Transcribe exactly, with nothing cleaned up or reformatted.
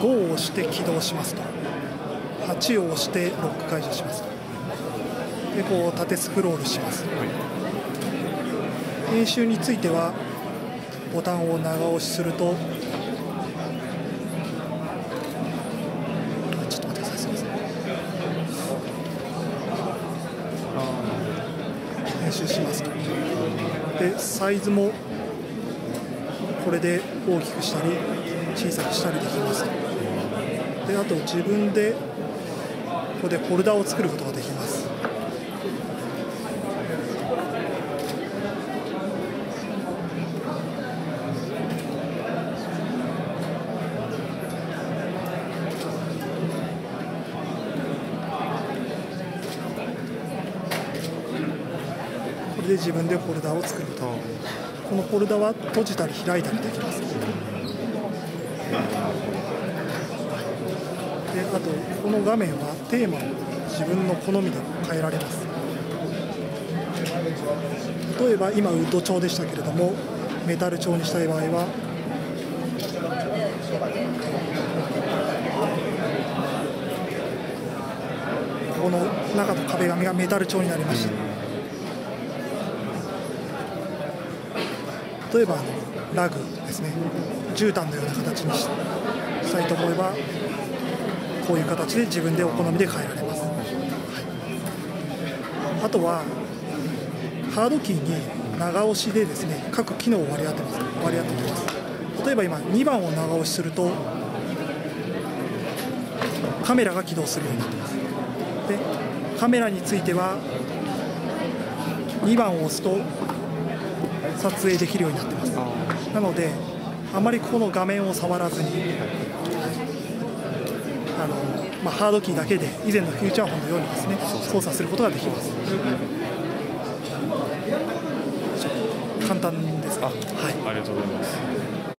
ごを押して起動しますと、はちを押してロック解除しますと、でこう縦スクロールします。演習についてはボタンを長押しすると、ちょっと待ってください、すみません、練習しますと、でサイズもこれで大きくしたり小さくしたりできますと、であと自分でここでフォルダを作ることができます。で自分でフォルダを作ると、このフォルダは閉じたり開いたりできます。であとこの画面はテーマを自分の好みで変えられます。例えば今ウッド調でしたけれども、メタル調にしたい場合はこの中の壁紙がメタル調になりました。例えばラグですね、絨毯のような形にしたいと思えば、こういう形で自分でお好みで変えられます。はい、あとはハードキーに長押しでですね、各機能を割り当てます。割り当てます。例えば今にばんを長押しするとカメラが起動するようになってます。でカメラについてはにばんを押すと撮影できるようになってます。なのであまりこの画面を触らずに、あのまあ、ハードキーだけで以前のフューチャーフォンのようにですね操作することができます。簡単ですか？はい。ありがとうございます。